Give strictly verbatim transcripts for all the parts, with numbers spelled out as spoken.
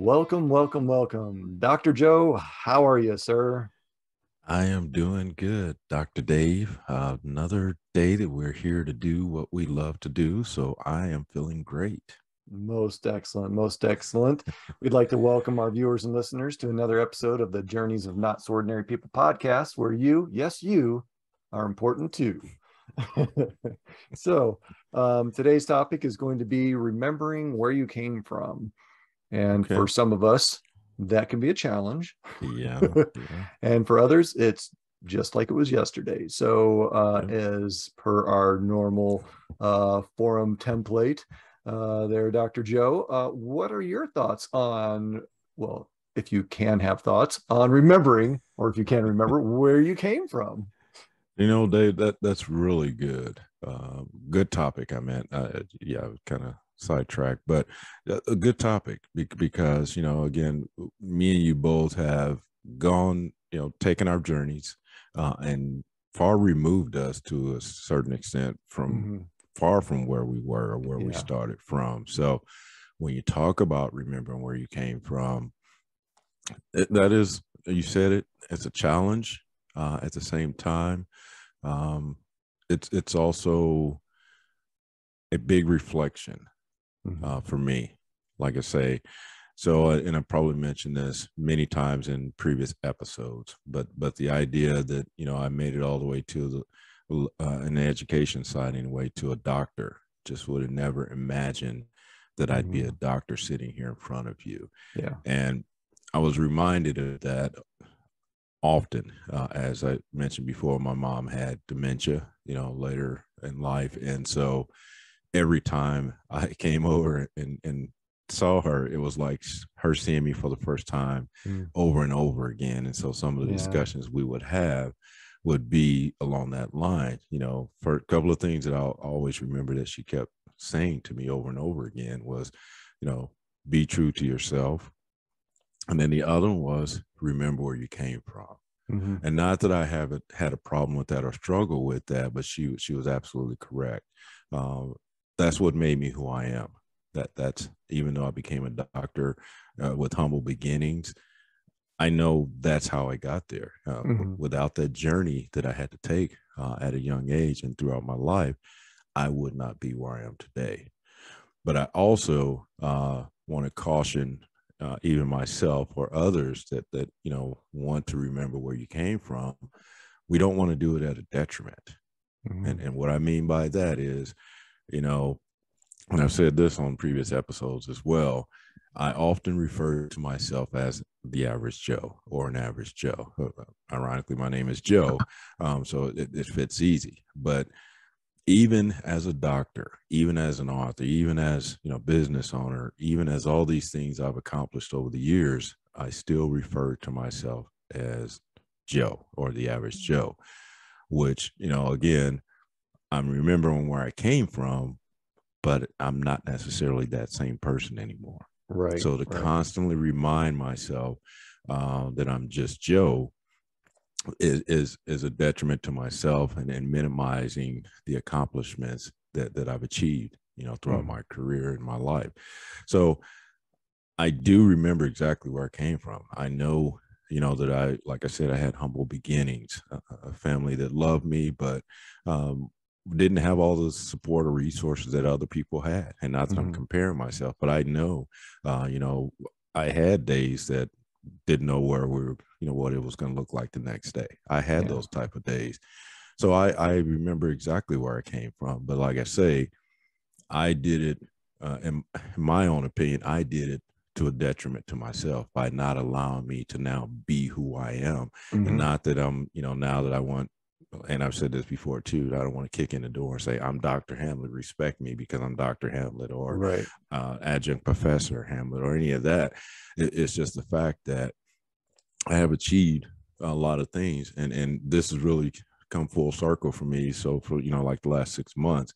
Welcome, welcome, welcome. Doctor Joe, how are you, sir? I am doing good, Doctor Dave. Uh, another day that we're here to do what we love to do, so I am feeling great. Most excellent, most excellent. We'd like to welcome our viewers and listeners to another episode of the Journeys of Not So Ordinary People podcast, where you, yes, you, are important too. So um, today's topic is going to be remembering where you came from. And okay. For some of us, that can be a challenge. Yeah. yeah. And for others, it's just like it was yesterday. So uh, yeah. as per our normal uh, forum template uh, there, Doctor Joe, uh, what are your thoughts on, well, if you can have thoughts on remembering, or if you can remember where you came from? You know, Dave, that, that's really good. Uh, good topic, I meant. Uh, yeah, I was kind of sidetracked, but a good topic because, you know, again, me and you both have gone, you know, taken our journeys uh, and far removed us to a certain extent from mm-hmm. far from where we were or where yeah. we started from. So when you talk about remembering where you came from, it, that is, you said it, it's a challenge. Uh, at the same time, um, it's it's also a big reflection mm-hmm. uh, for me, like I say. So, and I probably mentioned this many times in previous episodes, but but the idea that, you know, I made it all the way to the, uh, in the education side anyway, to a doctor. Just would have never imagined that I'd mm-hmm. be a doctor sitting here in front of you. Yeah, and I was reminded of that. Often, uh, as I mentioned before, my mom had dementia, you know, later in life. And so every time I came over and, and saw her, it was like her seeing me for the first time mm. over and over again. And so some of the yeah. discussions we would have would be along that line, you know. For a couple of things that I'll always remember that she kept saying to me over and over again was, you know, be true to yourself. And then the other one was remember where you came from. Mm-hmm. And not that I haven't had a problem with that or struggle with that, but she, she was absolutely correct. Um, that's what made me who I am. That that's, even though I became a doctor uh, with humble beginnings, I know that's how I got there. Uh, mm-hmm. Without that journey that I had to take uh, at a young age and throughout my life, I would not be where I am today. But I also uh, want to caution Uh, even myself or others that, that, you know, want to remember where you came from. We don't want to do it at a detriment. Mm-hmm. And, and what I mean by that is, you know, and I've said this on previous episodes as well, I often refer to myself as the average Joe or an average Joe. Ironically, my name is Joe. Um, so it, it fits easy, but even as a doctor, even as an author, even as, you know, business owner, even as all these things I've accomplished over the years, I still refer to myself as Joe or the average Joe, which, you know, again, I'm remembering where I came from, but I'm not necessarily that same person anymore. Right. So to right. constantly remind myself uh, that I'm just Joe Is, is is a detriment to myself and, and minimizing the accomplishments that, that I've achieved, you know, throughout mm-hmm. my career and my life. So I do remember exactly where I came from. I know, you know, that I, like I said, I had humble beginnings, a, a family that loved me, but um, didn't have all the support or resources that other people had. And not that mm-hmm. I'm comparing myself, but I know, uh, you know, I had days that didn't know where we were, you know, what it was going to look like the next day. I had yeah. those type of days. So I, I remember exactly where I came from. But like I say, I did it, uh, in my own opinion, I did it to a detriment to myself by not allowing me to now be who I am. Mm-hmm. And not that I'm, you know, now that I want, and I've said this before too, I don't want to kick in the door and say, I'm Doctor Hamlett, respect me because I'm Doctor Hamlett or right. uh, adjunct professor Hamlett or any of that. It, it's just the fact that I have achieved a lot of things, and, and this has really come full circle for me. So for, you know, like the last six months,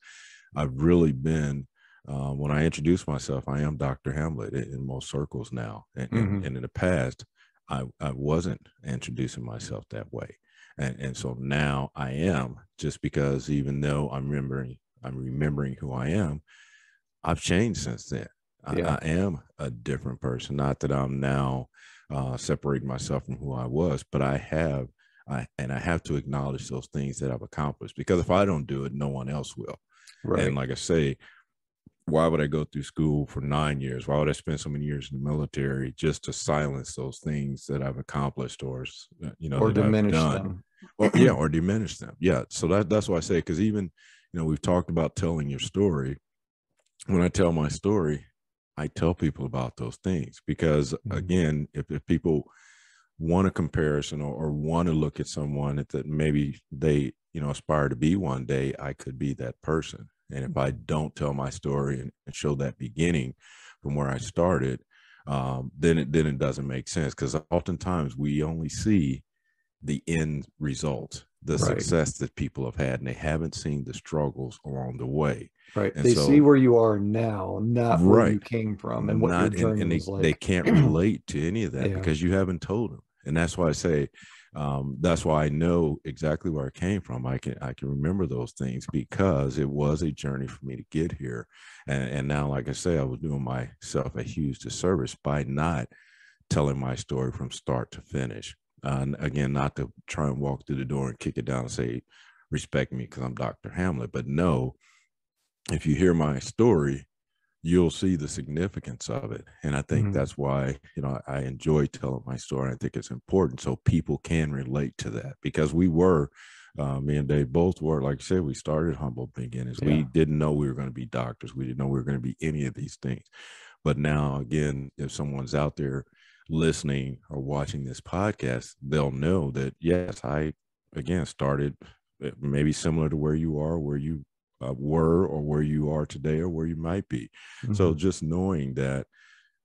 I've really been, uh, when I introduce myself, I am Doctor Hamlett in, in most circles now. And, mm-hmm. and, and in the past, I, I wasn't introducing myself that way. And, and so now I am, just because even though I'm remembering, I'm remembering who I am, I've changed since then. Yeah. I, I am a different person. Not that I'm now uh, separating myself from who I was, but I have, I, and I have to acknowledge those things that I've accomplished, because if I don't do it, no one else will. Right. And like I say, why would I go through school for nine years? Why would I spend so many years in the military just to silence those things that I've accomplished, or, you know, or diminish them? Well, yeah, or diminish them. Yeah. So that, that's why I say, because even, you know, we've talked about telling your story. When I tell my story, I tell people about those things, because again, if, if people want a comparison, or, or want to look at someone that, that maybe they, you know, aspire to be one day, I could be that person. And if I don't tell my story and, and show that beginning from where I started, um, then it, then it doesn't make sense. Because oftentimes we only see the end result, the right. success that people have had, and they haven't seen the struggles along the way. Right. And they so, see where you are now, not right. where you came from and what not, your journey and, and was they, like. They can't relate to any of that yeah. because you haven't told them. And that's why I say, um, that's why I know exactly where I came from. I can, I can remember those things, because it was a journey for me to get here. And, and now, like I say, I was doing myself a huge disservice by not telling my story from start to finish. Uh, and again, not to try and walk through the door and kick it down and say, respect me because I'm Doctor Hamlett. But no, if you hear my story, you'll see the significance of it. And I think mm-hmm. that's why, you know, I enjoy telling my story. I think it's important so people can relate to that, because we were, uh, me and Dave both were, like I said, we started humble beginnings. Yeah. We didn't know we were going to be doctors. We didn't know we were going to be any of these things. But now, again, if someone's out there listening or watching this podcast, they'll know that, yes, I, again, started maybe similar to where you are, where you Uh, were or where you are today, or where you might be. Mm-hmm. So just knowing that,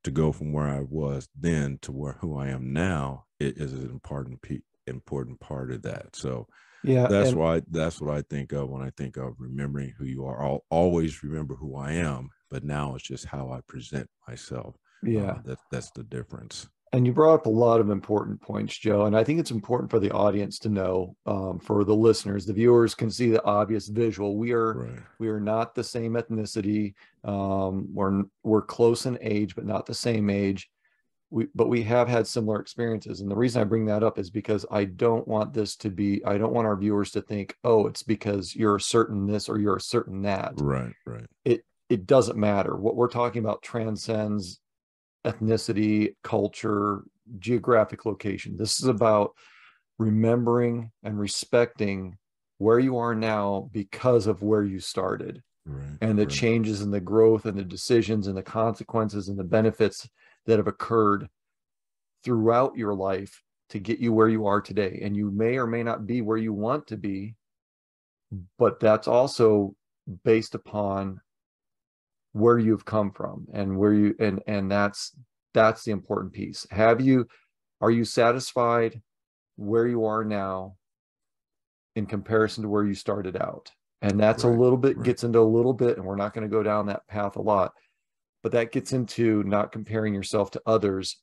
to go from where I was then to where who I am now, it is an important pe- important part of that. So yeah, that's and- why that's what I think of when I think of remembering who you are. I'll always remember who I am, but now it's just how I present myself. Yeah, uh, that, that's the difference. And you brought up a lot of important points, Joe. And I think it's important for the audience to know, um, for the listeners, the viewers can see the obvious visual. We are right. we are not the same ethnicity. Um, we're we're close in age, but not the same age. We but we have had similar experiences. And the reason I bring that up is because I don't want this to be, I don't want our viewers to think, oh, it's because you're a certain this or you're a certain that. Right, right. It it doesn't matter. What we're talking about transcends ethnicity, culture, geographic location. This is about remembering and respecting where you are now because of where you started, right, and the right. changes and the growth and the decisions and the consequences and the benefits that have occurred throughout your life to get you where you are today. And you may or may not be where you want to be, but that's also based upon where you've come from and where you, and, and that's, that's the important piece. Have you, are you satisfied where you are now in comparison to where you started out? And that's right, a little bit, right. gets into a little bit, and we're not going to go down that path a lot, but that gets into not comparing yourself to others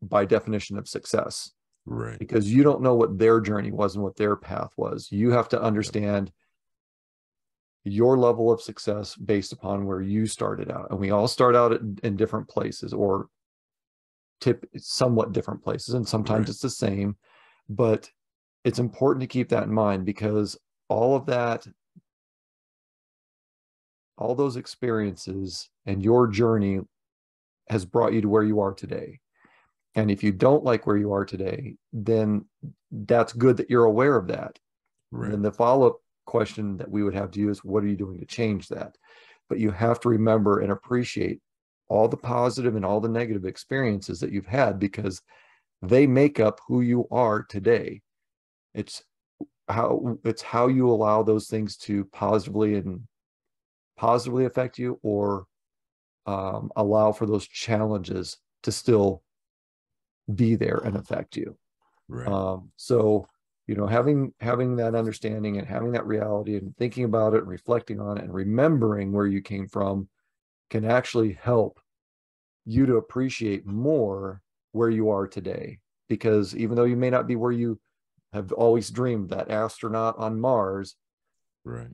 by definition of success, right? Because you don't know what their journey was and what their path was. You have to understand your level of success based upon where you started out. And we all start out at, in different places, or tip somewhat different places. And sometimes right. it's the same, but it's important to keep that in mind, because all of that, all those experiences and your journey has brought you to where you are today. And if you don't like where you are today, then that's good that you're aware of that. Right. And the follow-up question that we would have to you is, what are you doing to change that? But you have to remember and appreciate all the positive and all the negative experiences that you've had, because they make up who you are today. It's how, it's how you allow those things to positively and positively affect you, or um, allow for those challenges to still be there and affect you. Right. Um, so You know, having having that understanding and having that reality and thinking about it and reflecting on it and remembering where you came from can actually help you to appreciate more where you are today. Because even though you may not be where you have always dreamed, that astronaut on Mars, right,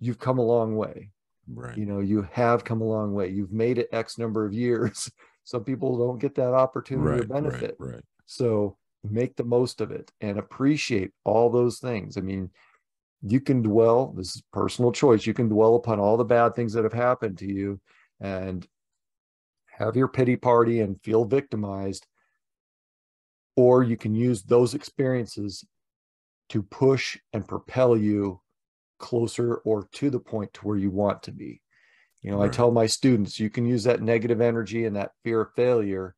you've come a long way. Right. You know, you have come a long way. You've made it X number of years. Some people don't get that opportunity right, or benefit. Right, right. So make the most of it and appreciate all those things. I mean, you can dwell, this is personal choice, you can dwell upon all the bad things that have happened to you and have your pity party and feel victimized. Or you can use those experiences to push and propel you closer or to the point to where you want to be. You know, right. I tell my students, you can use that negative energy and that fear of failure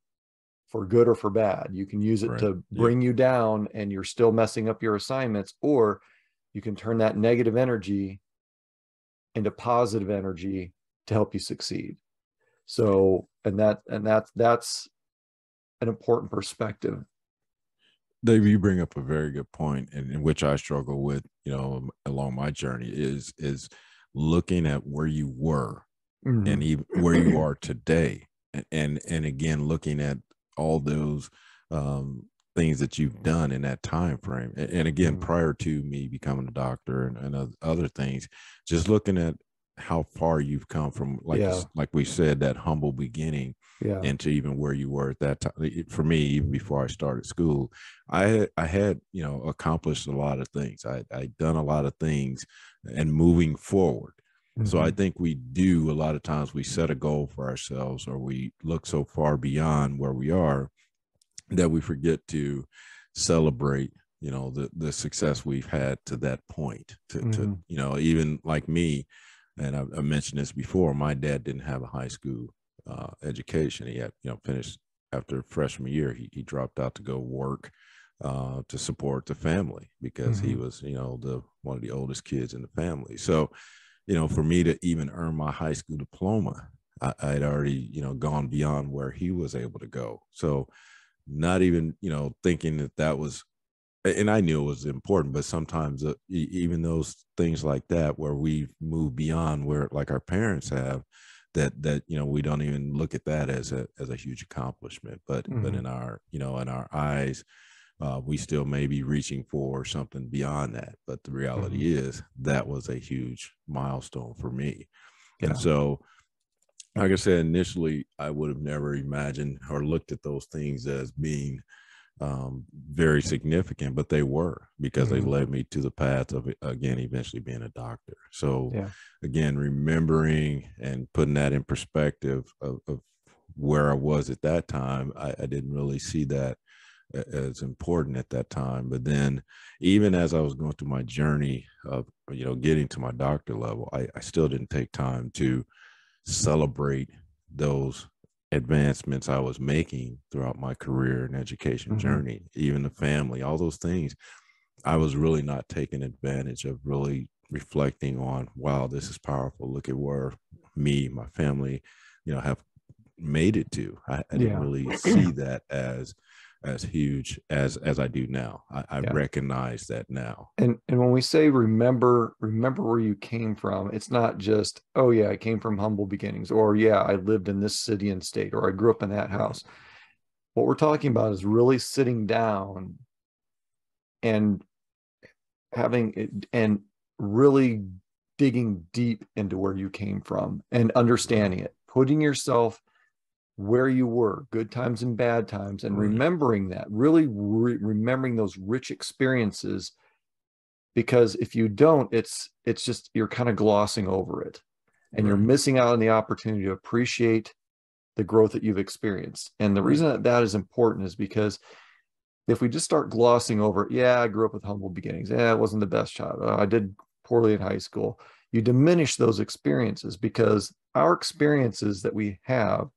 for good or for bad. You can use it right. to bring yeah. you down and you're still messing up your assignments, or you can turn that negative energy into positive energy to help you succeed. So, and that, and that, that's an important perspective. Dave, you bring up a very good point, and in which I struggle with, you know, along my journey is, is looking at where you were mm-hmm. and even where you are today. And, and, and again, looking at all those, um, things that you've done in that time frame. And, and again, mm-hmm. prior to me becoming a doctor and, and other things, just looking at how far you've come from, like, yeah. like we said, that humble beginning yeah. into even where you were at that time. For me, even before I started school, I had, I had, you know, accomplished a lot of things. I, I'd done a lot of things and moving forward. Mm-hmm. So I think we do a lot of times we set a goal for ourselves, or we look so far beyond where we are that we forget to celebrate, you know, the, the success we've had to that point to, mm-hmm. to, you know, even like me. And I, I mentioned this before, my dad didn't have a high school uh, education. He had, you know, finished after freshman year, he, he dropped out to go work uh, to support the family because mm-hmm. he was, you know, the one of the oldest kids in the family. So, you know, for me to even earn my high school diploma, I, I'd already, you know, gone beyond where he was able to go. So not even, you know, thinking that that was, and I knew it was important, but sometimes uh, even those things like that, where we've moved beyond where like our parents have, that, that, you know, we don't even look at that as a, as a huge accomplishment, but, mm-hmm. but in our, you know, in our eyes, uh, we still may be reaching for something beyond that. But the reality mm-hmm. is that was a huge milestone for me. Yeah. And so, like I said, initially, I would have never imagined or looked at those things as being um very significant, but they were, because mm-hmm. they led me to the path of, again, eventually being a doctor. So yeah. again, remembering and putting that in perspective of, of where I was at that time, I, I didn't really see that as important at that time. But then even as I was going through my journey of, you know, getting to my doctor level, I, I still didn't take time to celebrate those advancements I was making throughout my career and education mm-hmm. journey, even the family, all those things. I was really not taking advantage of really reflecting on, wow, this is powerful. Look at where me, my family, you know, have made it to. I, I yeah. didn't really see that as, as huge as, as I do now. I, I yeah. recognize that now. And, and when we say, remember, remember where you came from, it's not just, oh yeah, I came from humble beginnings, or yeah, I lived in this city and state, or I grew up in that house. What we're talking about is really sitting down and having, and really digging deep into where you came from and understanding it, putting yourself where you were, good times and bad times, and remembering that, really re remembering those rich experiences, because if you don't, it's it's just, you're kind of glossing over it, and right. you're missing out on the opportunity to appreciate the growth that you've experienced. And the reason that that is important is because if we just start glossing over, yeah, I grew up with humble beginnings, yeah, I wasn't the best child, oh, I did poorly in high school, you diminish those experiences, because our experiences that we have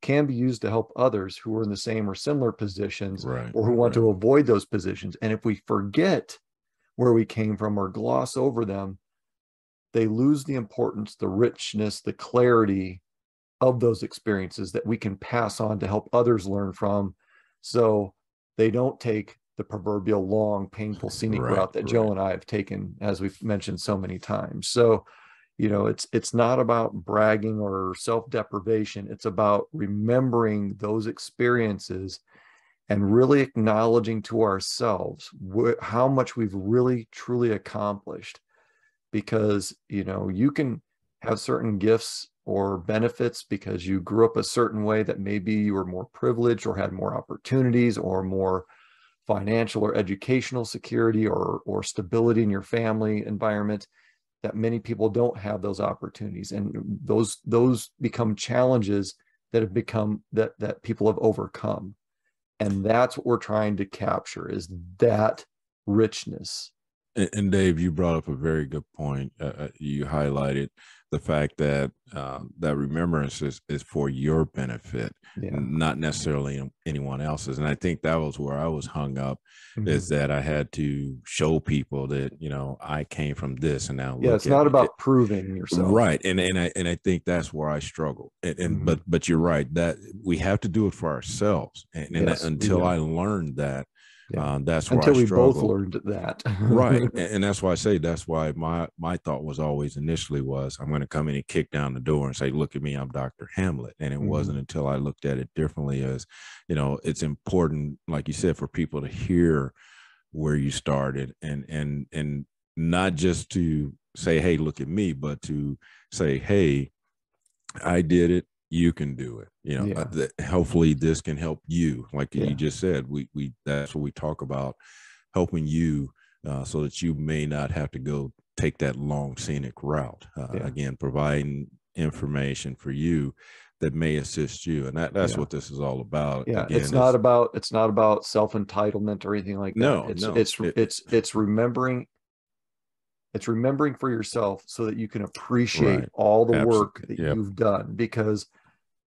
can be used to help others who are in the same or similar positions right, or who want right. to avoid those positions. And if we forget where we came from or gloss over them, they lose the importance, the richness, the clarity of those experiences that we can pass on to help others learn from, so they don't take the proverbial long, painful, scenic right, route that right. Joe and I have taken, as we've mentioned so many times. So you know, it's, it's not about bragging or self-deprivation. It's about remembering those experiences and really acknowledging to ourselves how much we've really, truly accomplished. Because, you know, you can have certain gifts or benefits because you grew up a certain way that maybe you were more privileged or had more opportunities or more financial or educational security or, or stability in your family environment, that many people don't have those opportunities. And those, those become challenges that have become that, that people have overcome. And that's what we're trying to capture, is that richness. And, and Dave, you brought up a very good point. Uh, you highlighted the fact that uh, that remembrance is, is for your benefit, yeah. not necessarily anyone else's. And I think that was where I was hung up, mm-hmm. is that I had to show people that, you know, I came from this, and now yeah, it's not about it. proving yourself, right? And and I and I think that's where I struggle. And, and mm-hmm. but but you're right, that we have to do it for ourselves. And, and yes, that, until I learned that. Yeah. Um, that's where Until I we struggled. both learned that. Right. And, and that's why I say, that's why my, my thought was always initially was, I'm going to come in and kick down the door and say, look at me, I'm Doctor Hamlett. And it mm-hmm. wasn't until I looked at it differently as, you know, it's important, like you said, for people to hear where you started, and, and, and not just to say, hey, look at me, but to say, hey, I did it. You can do it. You know, yeah. uh, th hopefully this can help you. Like yeah. you just said, we, we, that's what we talk about, helping you uh, so that you may not have to go take that long scenic route. Uh, yeah. Again, providing information for you that may assist you. And that, that's yeah. what this is all about. Yeah. Again, it's, it's not about, it's not about self-entitlement or anything like that. No, it's, no. it's, it, it's, it's remembering, it's remembering for yourself so that you can appreciate right. all the Absolutely. work that yep. you've done, because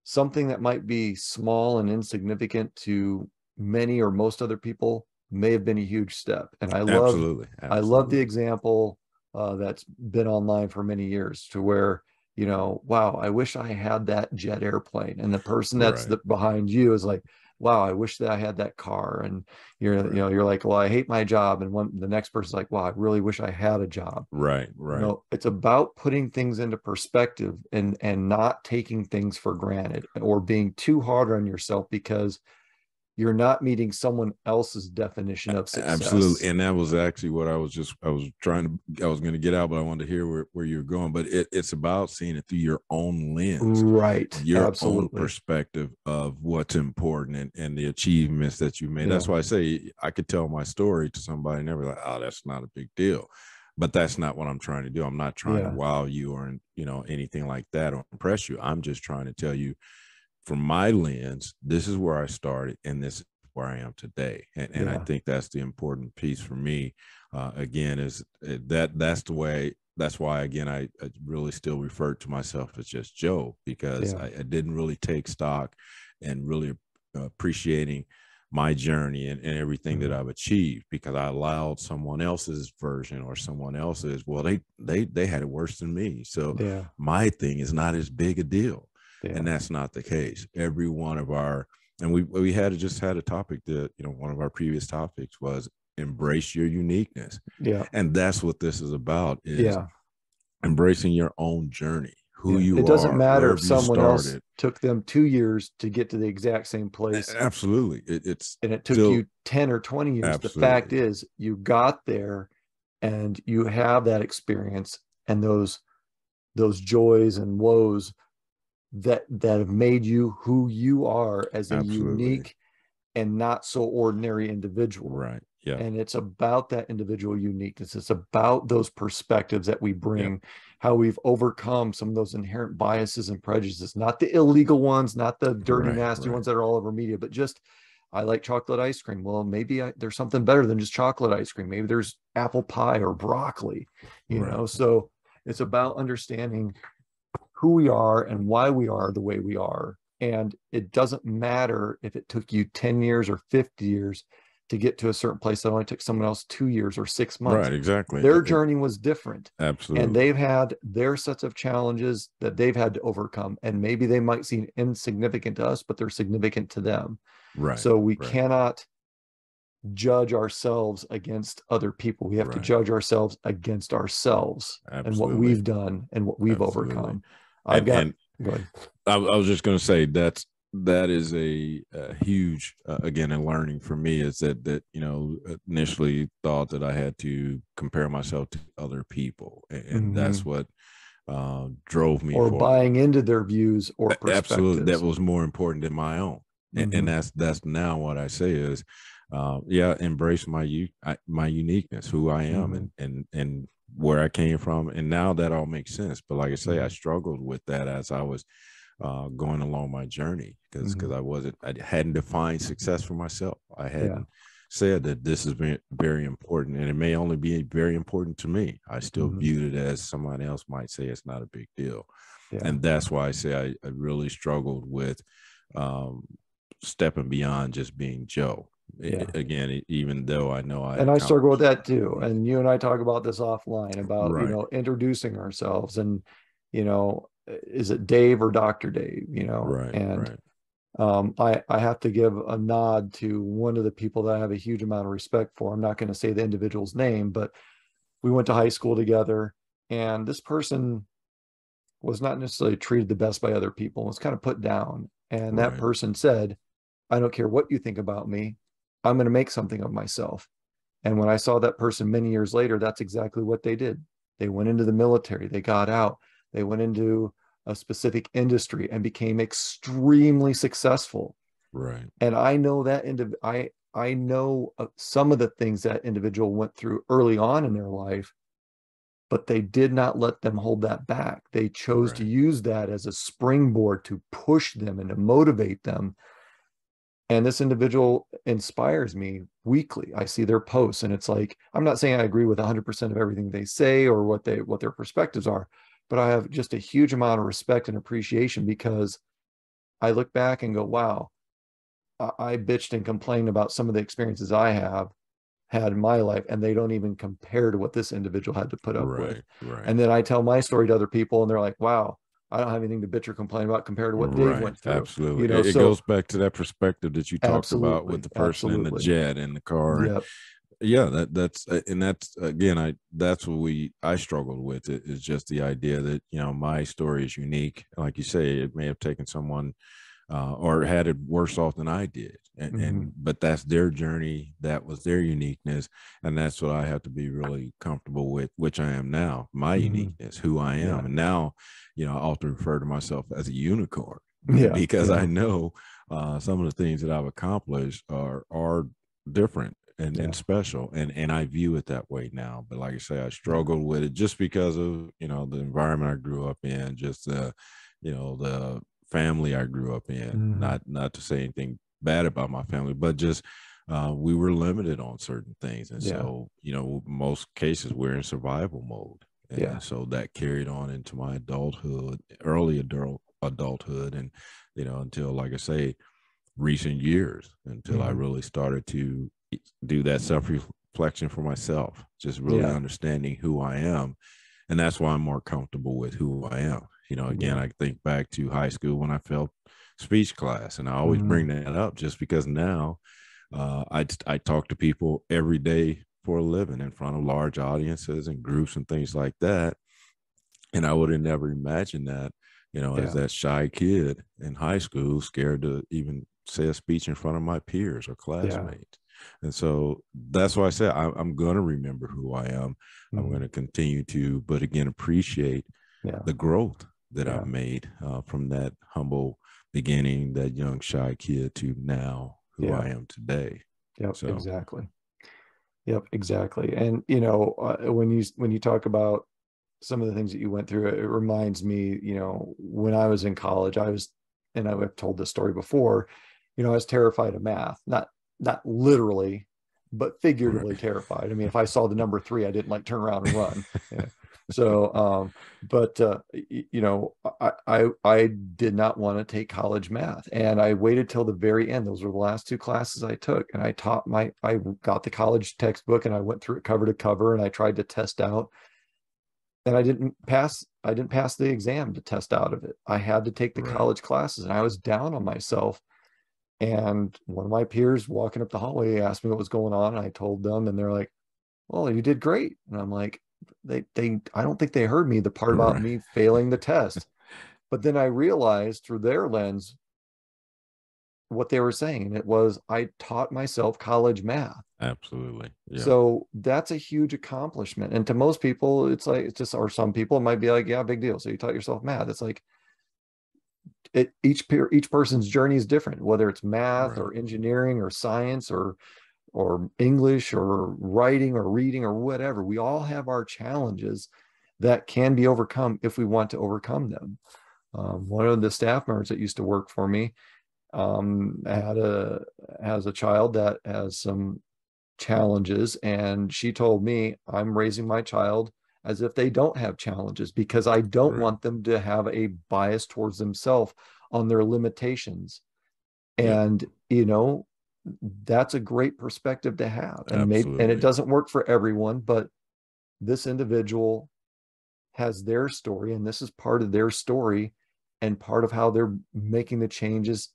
something that might be small and insignificant to many or most other people may have been a huge step. And I love, Absolutely. Absolutely. I love the example uh, that's been online for many years, to where, you know, wow, I wish I had that jet airplane. And the person that's right. the, behind you is like, wow, I wish that I had that car. And you're, right. you know, you're like, well, I hate my job. And one, the next person's like, wow, I really wish I had a job. Right. Right. You know, it's about putting things into perspective and, and not taking things for granted or being too hard on yourself because you're not meeting someone else's definition of success. Absolutely. And that was actually what I was just, I was trying to, I was going to get out, but I wanted to hear where, where you're going, but it, it's about seeing it through your own lens, right? Your Absolutely. own perspective of what's important and, and the achievements that you made. Yeah. That's why I say I could tell my story to somebody and they're like, oh, that's not a big deal. But that's not what I'm trying to do. I'm not trying yeah. to wow you or, you know, anything like that or impress you. I'm just trying to tell you, from my lens, this is where I started and this is where I am today. And, and yeah. I think that's the important piece for me. Uh, again, is that that's the way, that's why, again, I, I really still refer to myself as just Joe, because yeah. I, I didn't really take stock and really appreciating my journey and, and everything that I've achieved, because I allowed someone else's version or someone else's, well, they, they, they had it worse than me. So yeah. my thing is not as big a deal. Yeah. And that's not the case. Every one of our, and we, we had just had a topic that, you know, one of our previous topics was embrace your uniqueness. Yeah. And that's what this is about, is yeah. embracing your own journey, who yeah. you are. It doesn't matter if someone else took them two years to get to the exact same place. Absolutely. It, it's And it took still, you ten or twenty years. Absolutely. The fact is you got there and you have that experience and those, those joys and woes that that have made you who you are as a Absolutely. unique and not so ordinary individual, right? Yeah. And it's about that individual uniqueness. It's about those perspectives that we bring, yeah. how we've overcome some of those inherent biases and prejudices, not the illegal ones, not the dirty, right, nasty right. ones that are all over media, but just, I like chocolate ice cream. Well, maybe I, there's something better than just chocolate ice cream. Maybe there's apple pie or broccoli, you right. know? So it's about understanding who we are and why we are the way we are. And it doesn't matter if it took you ten years or fifty years to get to a certain place that only took someone else two years or six months. Right, exactly. Their it, journey was different. Absolutely. And they've had their sets of challenges that they've had to overcome. And maybe they might seem insignificant to us, but they're significant to them. Right. So we right. cannot judge ourselves against other people. We have right. to judge ourselves against ourselves. Absolutely. And what we've done and what we've Absolutely. overcome. I've and, got, and I, I was just going to say that's, that is a, a huge, uh, again, and learning for me is that, that, you know, initially thought that I had to compare myself to other people. And, and mm-hmm. that's what uh, drove me. Or forward. Buying into their views or perspectives. Absolutely. That was more important than my own. Mm-hmm. And, and that's, that's now what I say is, uh, yeah, embrace my, u- I, my uniqueness, who I am, mm-hmm. and, and, and where I came from. And now that all makes sense. But like I say, I struggled with that as I was uh, going along my journey, because, because mm-hmm. I wasn't, I hadn't defined success for myself. I hadn't yeah. said that this is very, very important, and it may only be very important to me. I still mm-hmm. viewed it as somebody else might say it's not a big deal. Yeah. And that's why I say I, I really struggled with um, stepping beyond just being Joe. Yeah. Again, even though I know I and I struggle with that too, and you and I talk about this offline about right. you know, introducing ourselves, and you know, is it Dave or Doctor Dave? You know, right, and right. um, I I have to give a nod to one of the people that I have a huge amount of respect for. I'm not going to say the individual's name, but we went to high school together, and this person was not necessarily treated the best by other people. Was kind of put down, and that right. person said, "I don't care what you think about me. I'm going to make something of myself." And when I saw that person many years later, that's exactly what they did. They went into the military, they got out, they went into a specific industry and became extremely successful. Right. And I know that indiv- I, I know some of the things that individual went through early on in their life, but they did not let them hold that back. They chose right. to use that as a springboard to push them and to motivate them. And this individual inspires me weekly. I see their posts, and it's like, I'm not saying I agree with one hundred percent of everything they say or what they what their perspectives are, but I have just a huge amount of respect and appreciation, because I look back and go, wow, I, I bitched and complained about some of the experiences I have had in my life, and they don't even compare to what this individual had to put up right, with. Right. And then I tell my story to other people, and they're like, wow, I don't have anything to bitch or complain about compared to what Dave right, went through. Absolutely. You know, it it so, goes back to that perspective that you talked about with the person absolutely. in the jet and the car. Yep. And yeah. That that's, and that's, again, I, that's what we, I struggled with. It is just the idea that, you know, my story is unique. Like you say, it may have taken someone uh, or had it worse off than I did. And, mm-hmm. and, but that's their journey. That was their uniqueness. And that's what I have to be really comfortable with, which I am now, my mm-hmm. uniqueness, who I am. Yeah. And now, you know, I often refer to myself as a unicorn yeah. because yeah. I know uh, some of the things that I've accomplished are, are different and, yeah. and special. And, and I view it that way now. But like I say, I struggled with it just because of, you know, the environment I grew up in, just, uh, you know, the family I grew up in, mm-hmm. not, not to say anything bad about my family, but just uh we were limited on certain things, and yeah. so you know, most cases we're in survival mode, and yeah so that carried on into my adulthood, early adult adulthood, and you know, until, like I say, recent years, until mm-hmm. I really started to do that self-reflection for myself, just really yeah. understanding who I am. And that's why I'm more comfortable with who I am. You know, again, I think back to high school when I felt speech class, and I always mm-hmm. bring that up just because now uh, I, I talk to people every day for a living in front of large audiences and groups and things like that. And I would have never imagined that, you know, yeah. as that shy kid in high school, scared to even say a speech in front of my peers or classmates. Yeah. And so that's why I said, I, I'm going to remember who I am. Mm-hmm. I'm going to continue to, but again, appreciate yeah. the growth that yeah. I've made uh, from that humble beginning, that young shy kid, to now who yeah. I am today. Yep, so. exactly. Yep, exactly. And you know, uh, when you when you talk about some of the things that you went through, it, it reminds me, you know, when I was in college, I was, and I've told this story before, you know, I was terrified of math, not not literally, but figuratively right. terrified. I mean, if I saw the number three, I didn't like turn around and run. Yeah. So, um, but, uh, you know, I, I, I did not want to take college math, and I waited till the very end. Those were the last two classes I took, and I taught my, I got the college textbook and I went through it cover to cover, and I tried to test out, and I didn't pass, I didn't pass the exam to test out of it. I had to take the right. college classes, and I was down on myself. And one of my peers walking up the hallway asked me what was going on. And I told them, and they're like, well, you did great. And I'm like, they they I don't think they heard me, the part about right. me failing the test. But then I realized through their lens what they were saying. It was, I taught myself college math. Absolutely. Yeah. So that's a huge accomplishment. And to most people, it's like, it's just, or some people, it might be like, yeah, big deal. So you taught yourself math. It's like, it, each peer, each person's journey is different, whether it's math right. or engineering or science or, or English or writing or reading or whatever. We all have our challenges that can be overcome if we want to overcome them. Um, one of the staff members that used to work for me um, had a, has a child that has some challenges, and she told me, I'm raising my child as if they don't have challenges, because I don't right. want them to have a bias towards themselves on their limitations. Yeah. And, you know, that's a great perspective to have. And, maybe, and it doesn't work for everyone, but this individual has their story, and this is part of their story and part of how they're making the changes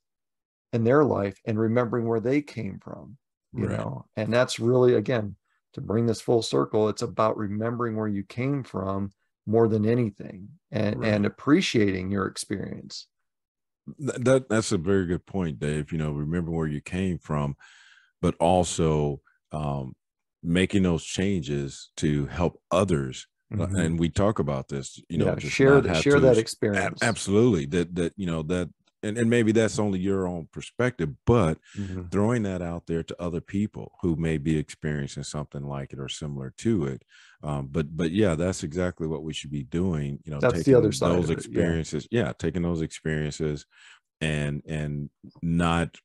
in their life and remembering where they came from, you right. know, and that's really, again, to bring this full circle, it's about remembering where you came from more than anything, and, right. and appreciating your experience. That that's a very good point, Dave. You know, remember where you came from, but also um, making those changes to help others. Mm-hmm. And we talk about this, you know, yeah, just share that, share to, that experience. Absolutely. That, that, you know, that, and, and maybe that's only your own perspective, but mm-hmm. throwing that out there to other people who may be experiencing something like it or similar to it. Um, but, but yeah, that's exactly what we should be doing. You know, that's the other side those of it, experiences. Yeah. yeah. Taking those experiences and, and not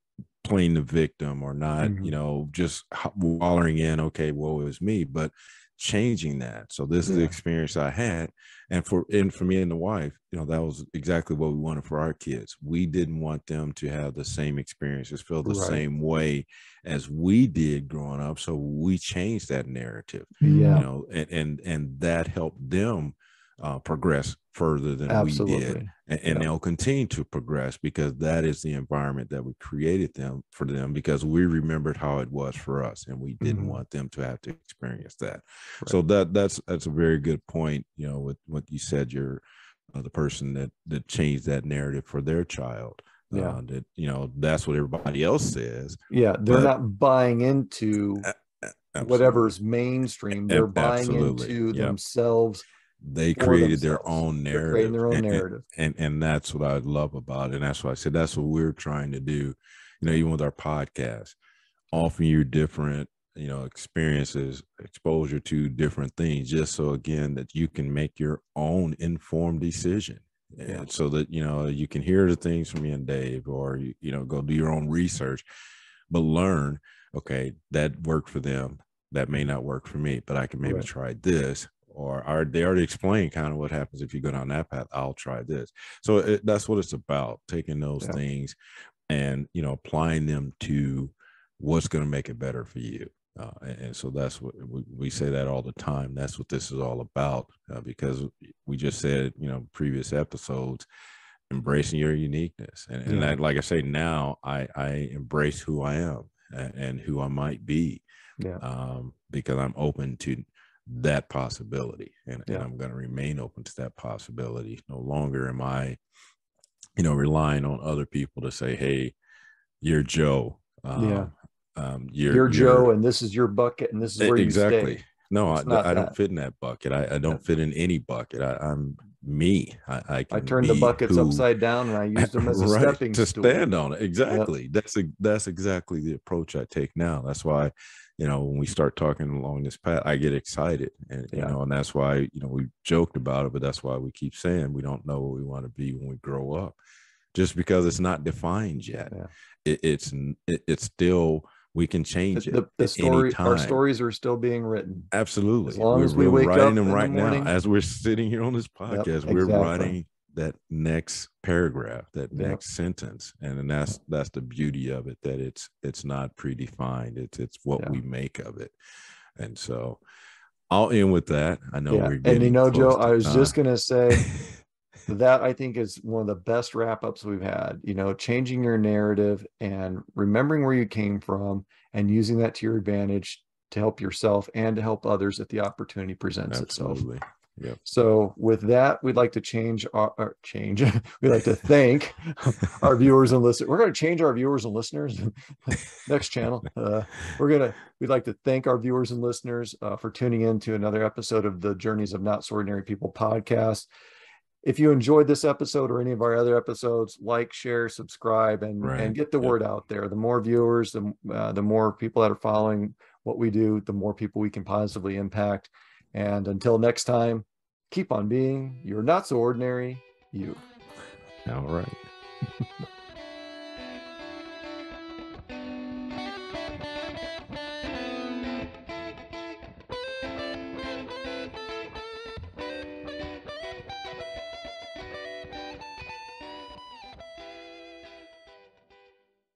playing the victim or not, mm-hmm. you know, just wallowing in, okay, well, it was me, but changing that. So this yeah. is the experience I had, and for and for me and the wife, you know, that was exactly what we wanted for our kids. We didn't want them to have the same experiences, feel the right. same way as we did growing up. So we changed that narrative, yeah. you know, and and and that helped them uh, progress further than Absolutely. we did, and, and yeah. they'll continue to progress because that is the environment that we created them for them, because we remembered how it was for us, and we didn't mm-hmm. want them to have to experience that. Right. So that that's that's a very good point. You know, with what you said, you're uh, the person that that changed that narrative for their child. Yeah, uh, that you know that's what everybody else says. Yeah, they're but, not buying into uh, whatever's mainstream. They're buying absolutely. into yep. themselves. They created their own narrative, creating their own and, narrative. And, and, and that's what I love about it. And that's why I said, that's what we're trying to do. You know, even with our podcast, offering you different, you know, experiences, exposure to different things, just so again, that you can make your own informed decision. And yeah. so that, you know, you can hear the things from me and Dave, or, you, you know, go do your own research, but learn, okay, that worked for them. That may not work for me, but I can maybe right. try this. Or are they already explained kind of what happens if you go down that path? I'll try this. So it, that's what it's about, taking those yeah. things and, you know, applying them to what's going to make it better for you. Uh, and, and so that's what we, we say that all the time. That's what this is all about, uh, because we just said, you know, previous episodes, embracing your uniqueness. And, and yeah. I, like I say, now I, I embrace who I am and, and who I might be, yeah. um, because I'm open to that possibility, and, yeah. and I'm going to remain open to that possibility. No longer am I, you know, relying on other people to say, hey, you're Joe, um, yeah. um, you're, you're Joe, you're, and this is your bucket, and this is where exactly. you exactly. No, it's I, I don't fit in that bucket. I, I don't fit in any bucket. I, I'm me. I, I, can I turned the buckets who, upside down, and I used them as a right, stepping to stool. stand on it. Exactly. Yep. That's a, that's exactly the approach I take now. That's why, you know, when we start talking along this path, I get excited, and yeah. you know, and that's why, you know, we joked about it, but that's why we keep saying we don't know what we want to be when we grow up, just because it's not defined yet. Yeah. It, it's it, it's still. We can change the, it. The story, our stories are still being written. Absolutely. As long we're, as we we're wake writing up them right the now, as we're sitting here on this podcast, yep, we're exactly. writing that next paragraph, that yep. next sentence. And, and that's, that's the beauty of it, that it's, it's not predefined. It's, it's what yeah. we make of it. And so I'll end with that. I know yeah. we're getting And you know, Joe, I was time. just going to say that I think is one of the best wrap-ups we've had, you know, changing your narrative and remembering where you came from and using that to your advantage to help yourself and to help others if the opportunity presents Absolutely. itself. Yep. So with that, we'd like to change our, our change. We'd like to thank our viewers and listeners. We're going to change our viewers and listeners next channel. Uh, we're going to, we'd like to thank our viewers and listeners uh, for tuning in to another episode of the Journeys of Not So Ordinary People podcast. If you enjoyed this episode or any of our other episodes, like, share, subscribe, and, right. and get the yep. word out there. The more viewers, the, uh, the more people that are following what we do, the more people we can positively impact. And until next time, keep on being your not so ordinary you. All right.